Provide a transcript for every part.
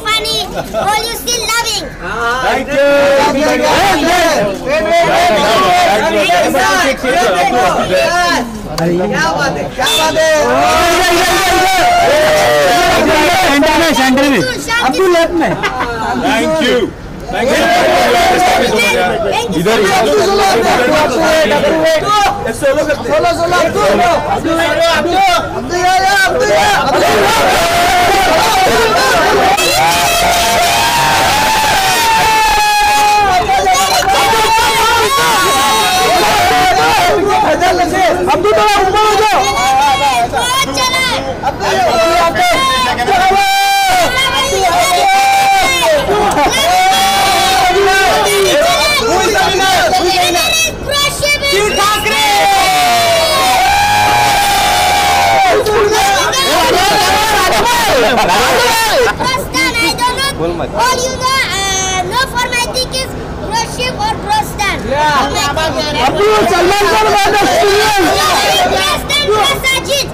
funny. All you still loving. Thank you. Thank you. السلام عليكم. سلام سلام سلام. عبد الله عبد الله يا عبد الله. عبد الله. عبد الله First time I don't know. All you know for my thing is Roshif or Rostan. Yeah. Abdul Salman Salman Salman. Rostan Masajid.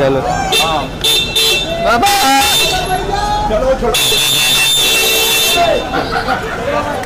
चलो बाबा चलो छोड़ो